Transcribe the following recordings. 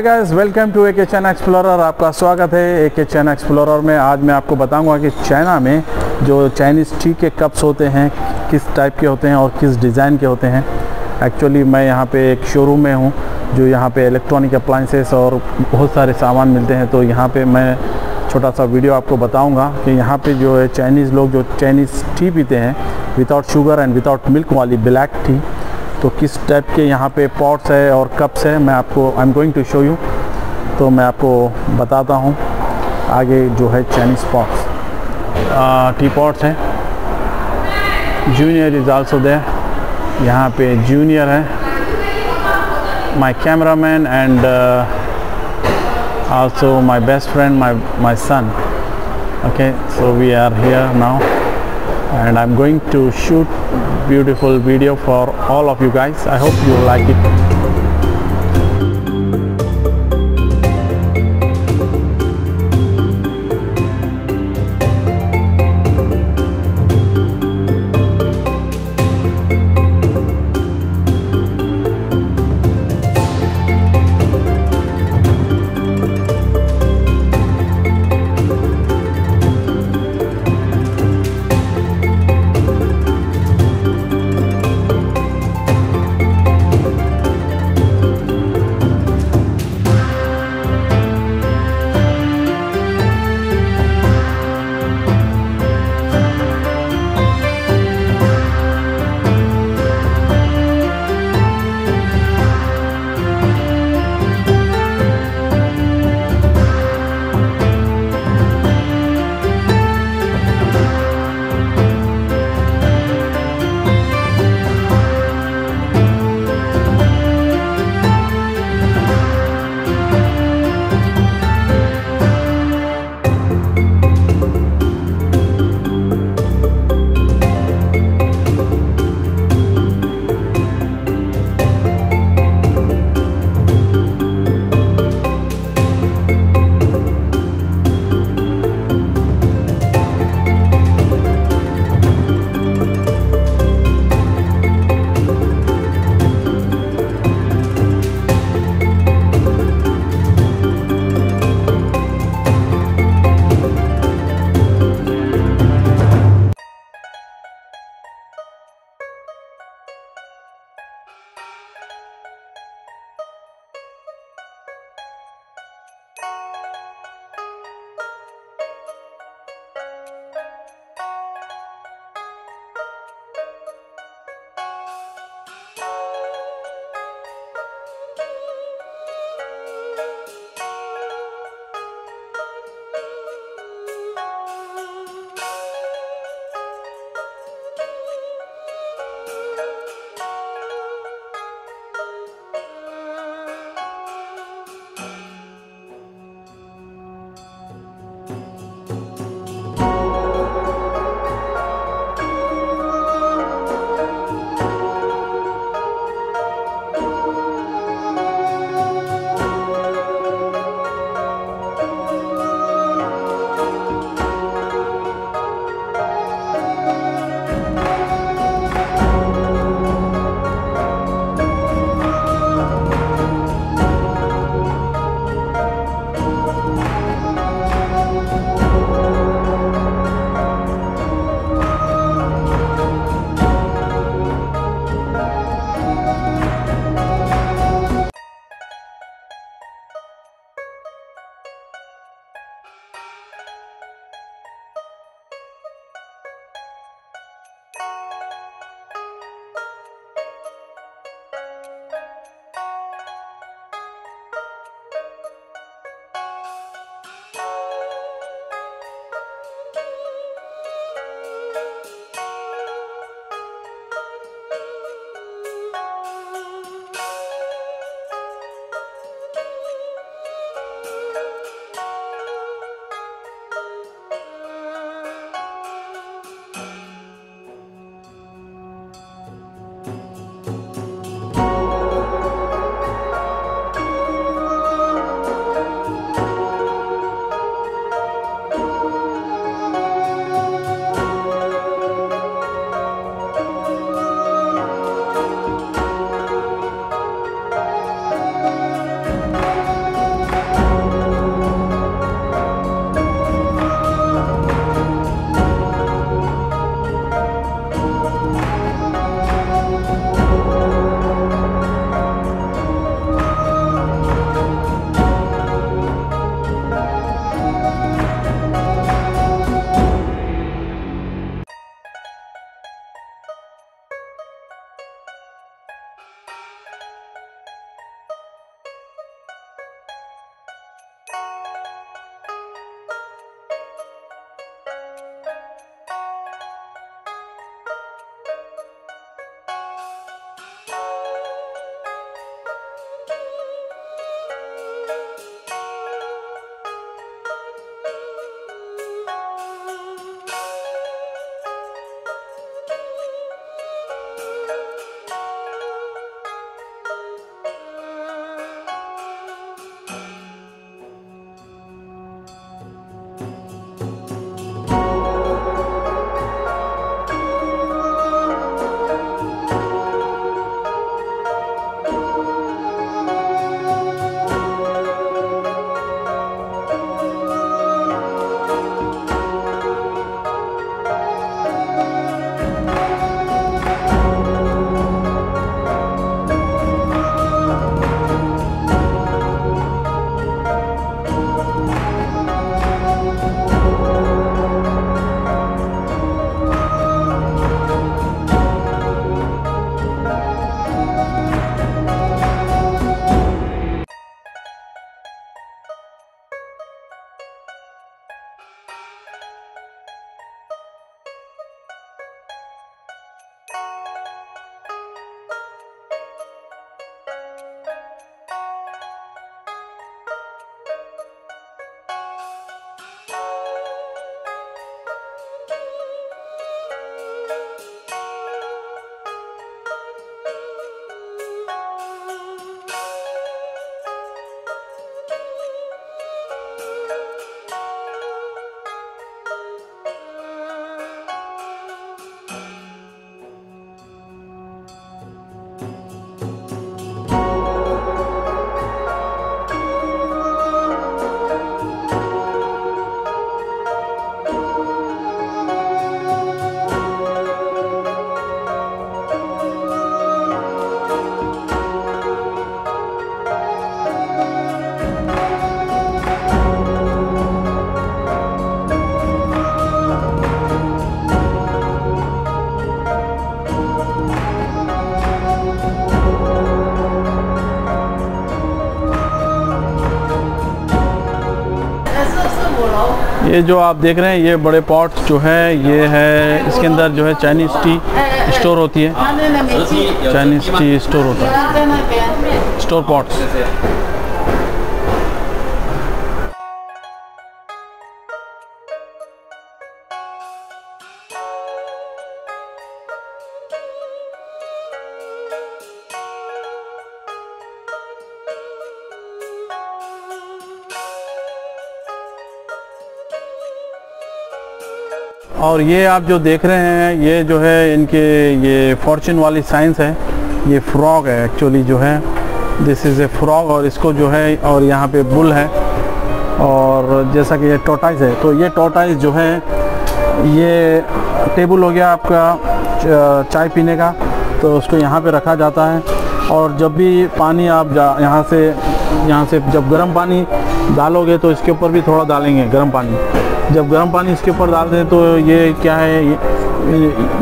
Hi guys, welcome to AK China explorer. आपका स्वागत है AK चाइना एक्सप्लोरर में। आज मैं आपको बताऊंगा कि चाइना में जो चाइनीज़ टी के कप्स होते हैं किस टाइप के होते हैं और किस डिज़ाइन के होते हैं। एक्चुअली मैं यहाँ पे एक शोरूम में हूँ, जो यहाँ पे इलेक्ट्रॉनिक अप्लाइंसेस और बहुत सारे सामान मिलते हैं। तो यहाँ पर मैं छोटा सा वीडियो आपको बताऊँगा कि यहाँ पर जो है चाइनीज़ लोग जो चाइनीज़ टी पीते हैं without sugar and without milk वाली ब्लैक टी, तो किस टाइप के यहाँ पे पॉट्स है और कप्स है। मैं आपको I am going to show you, तो मैं आपको बताता हूँ आगे जो है चाइनीज़ पॉट्स टी पॉट्स हैं। जूनियर इज़ आल्सो देयर, यहाँ पे जूनियर है। My camera man and also my best friend, my son. Okay, so we are here now and I'm going to shoot beautiful video for all of you guys. I hope you like it. ये जो आप देख रहे हैं ये बड़े pots जो है ये है, इसके अंदर जो है चाइनीज़ टी स्टोर होती है, चाइनीज़ टी स्टोर होता है, स्टोर पॉट्स। और ये आप जो देख रहे हैं ये जो है इनके ये फॉर्चून वाली साइंस है, ये फ्रॉग है एक्चुअली जो है, दिस इज़ ए फ्रॉग और इसको जो है, और यहाँ पे बुल है और जैसा कि ये टोटाइज है, तो ये टोटाइज जो है ये टेबल हो गया आपका चाय पीने का, तो उसको यहाँ पे रखा जाता है और जब भी पानी आप यहाँ से जब गर्म पानी डालोगे तो इसके ऊपर भी थोड़ा डालेंगे गर्म पानी, जब गर्म पानी इसके ऊपर डालते हैं तो ये क्या है,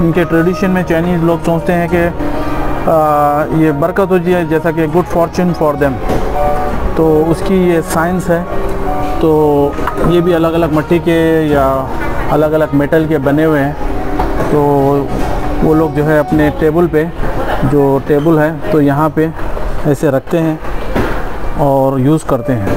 इनके ट्रेडिशन में चाइनीज़ लोग सोचते हैं कि ये बरकत होती है, जैसा कि गुड फॉर्चून फॉर देम, तो उसकी ये साइंस है। तो ये भी अलग अलग मिट्टी के या अलग अलग मेटल के बने हुए हैं, तो वो लोग जो है अपने टेबल पे, जो टेबल है तो यहाँ पे ऐसे रखते हैं और यूज़ करते हैं।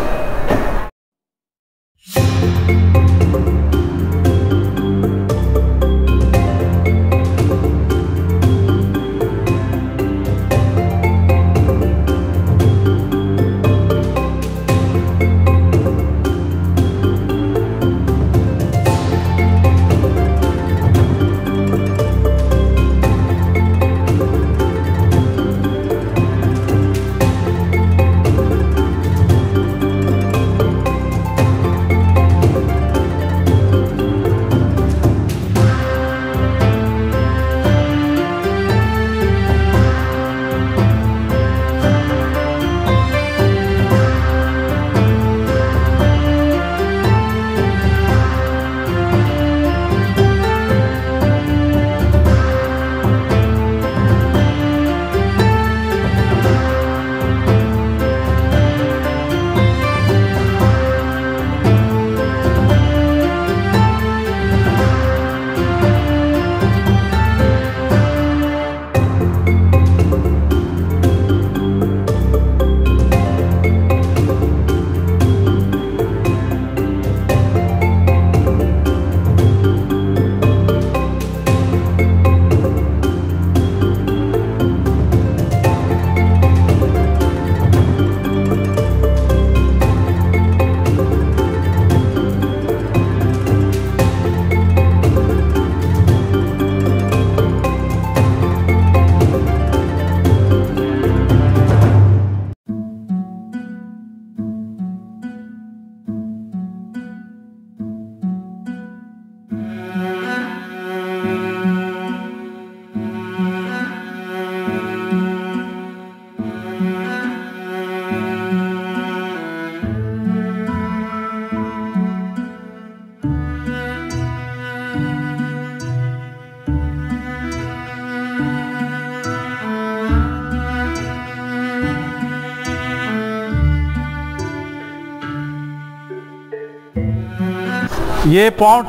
ये पॉट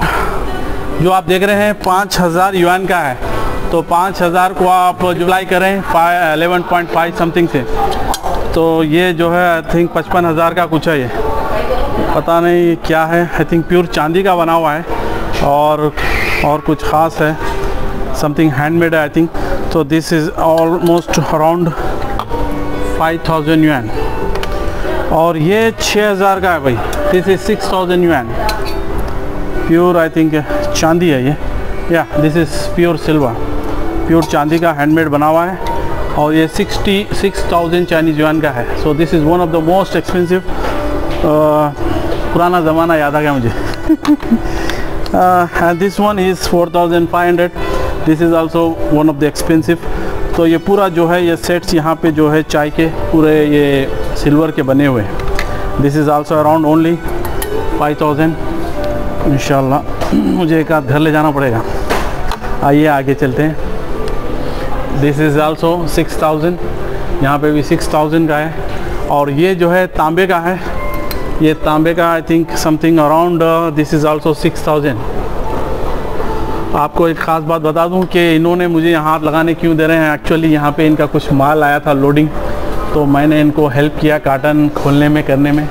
जो आप देख रहे हैं 5000 युआन का है, तो 5000 को आप जुलाई करें 11.5 समथिंग से, तो ये जो है आई थिंक 55,000 का कुछ है, ये पता नहीं क्या है, आई थिंक प्योर चांदी का बना हुआ है और कुछ ख़ास है, समथिंग हैंडमेड है आई थिंक, तो this is almost around 5000 yuan और ये 6000 का है भाई, this is 6000 yuan, pure I think चांदी है ये, या this is pure silver, pure चांदी का हैंडमेड बना हुआ है और ये 66,000 चाइनीज़ युआन का है, so this is one of the most expensive, पुराना ज़माना याद आ गया मुझे, and this one is 4500, this is also one of the expensive. तो ये पूरा जो है ये सेट्स यहाँ पे जो है चाय के पूरे ये सिल्वर के बने हुए हैं, this is also around only 5000। इंशाल्लाह मुझे एक आध घर ले जाना पड़ेगा, आइए आगे चलते हैं। दिस इज़ आल्सो 6000, यहाँ पे भी 6000 का है और ये जो है तांबे का है, ये तांबे का I think something around this is also 6000। आपको एक ख़ास बात बता दूं कि इन्होंने मुझे हाथ लगाने क्यों दे रहे हैं, एक्चुअली यहाँ पे इनका कुछ माल आया था लोडिंग, तो मैंने इनको हेल्प किया कार्टन खोलने में करने में,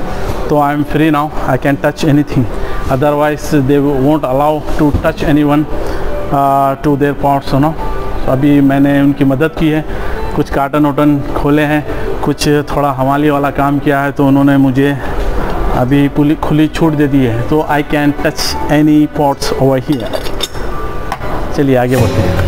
तो I am free now, I can touch anything, otherwise they won't allow to touch anyone to their parts, you know. अभी मैंने उनकी मदद की है, कुछ कार्टन वोटन खोले हैं, कुछ थोड़ा हवाले वाला काम किया है, तो उन्होंने मुझे अभी पूरी खुली छूट दे दी है, तो I can touch any pots over here. चलिए आगे बढ़ते हैं।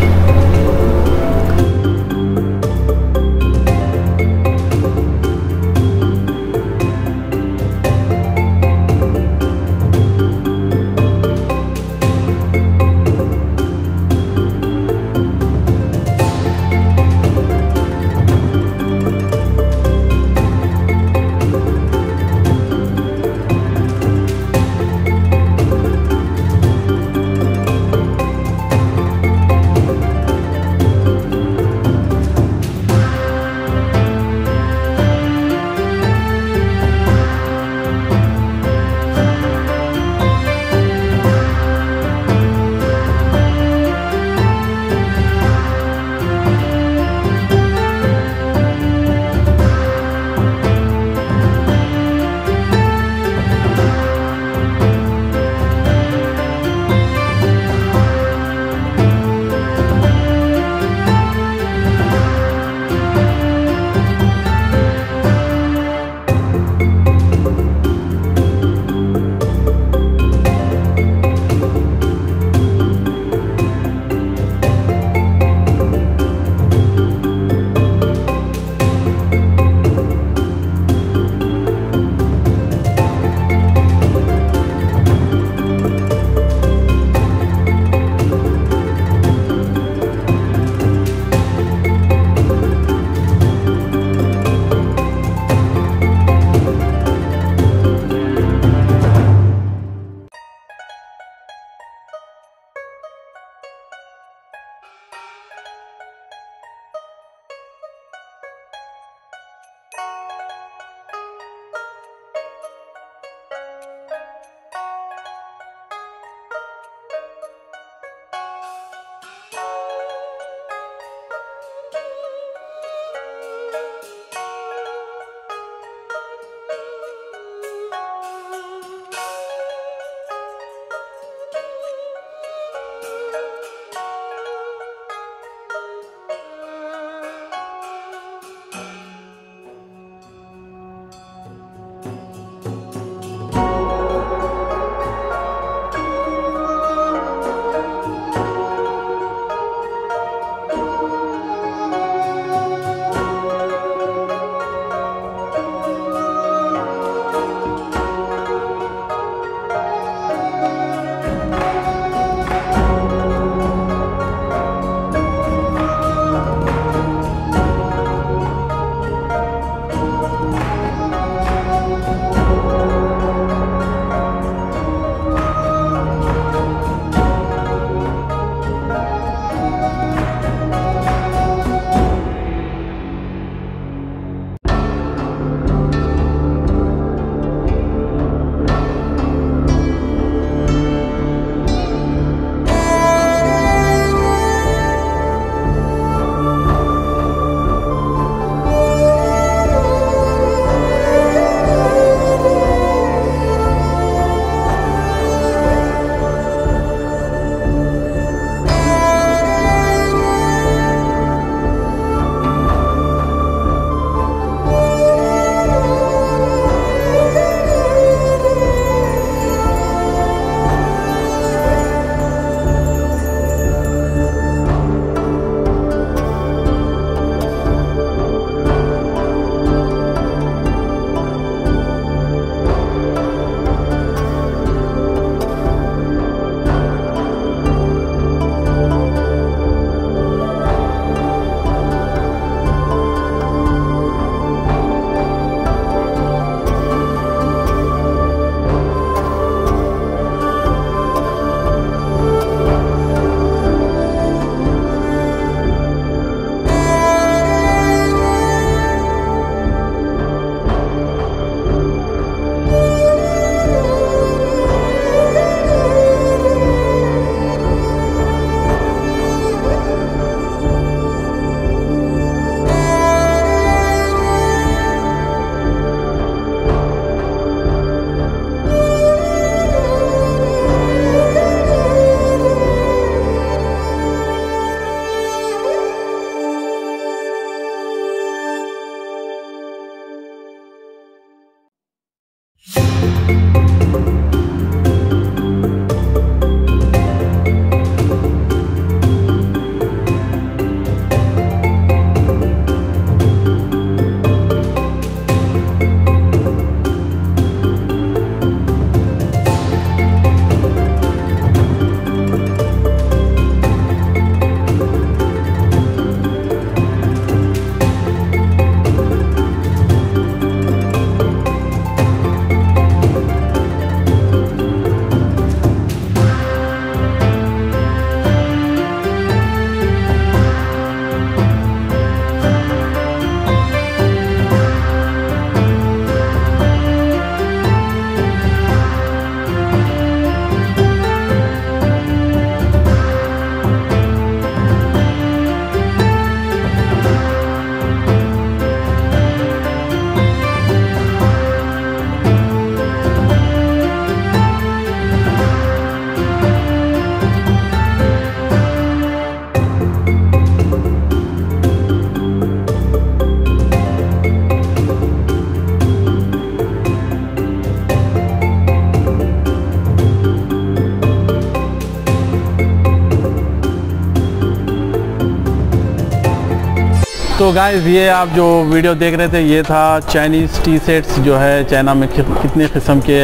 तो गाइज़ ये आप जो वीडियो देख रहे थे ये था चाइनीज़ टी सेट्स जो है चाइना में कितने किस्म के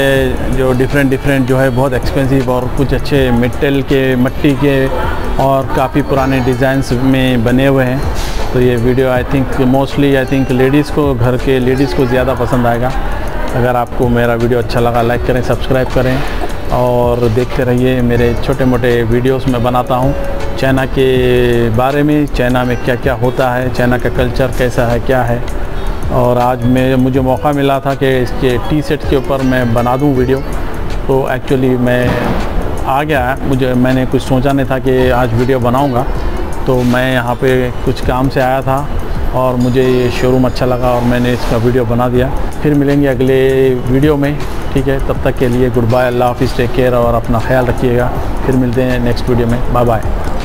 जो डिफरेंट जो है बहुत एक्सपेंसिव और कुछ अच्छे मेटल के मट्टी के और काफ़ी पुराने डिज़ाइंस में बने हुए हैं। तो ये वीडियो आई थिंक लेडीज़ को घर के लेडीज़ को ज़्यादा पसंद आएगा। अगर आपको मेरा वीडियो अच्छा लगा लाइक करें, सब्सक्राइब करें और देखते रहिए मेरे छोटे मोटे वीडियोस मैं बनाता हूँ चाइना के बारे में, चाइना में क्या क्या होता है, चाइना का कल्चर कैसा है क्या है। और आज मुझे मौका मिला था कि इसके टी सेट के ऊपर मैं बना दूँ वीडियो, तो एक्चुअली मैं आ गया, मैंने कुछ सोचा नहीं था कि आज वीडियो बनाऊँगा। तो मैं यहाँ पे कुछ काम से आया था और मुझे ये शोरूम अच्छा लगा और मैंने इसका वीडियो बना दिया। फिर मिलेंगे अगले वीडियो में, ठीक है? तब तक के लिए गुड बाय, अल्लाह हाफिज़, टेक केयर और अपना ख्याल रखिएगा। फिर मिलते हैं नेक्स्ट वीडियो में, बाय बाय।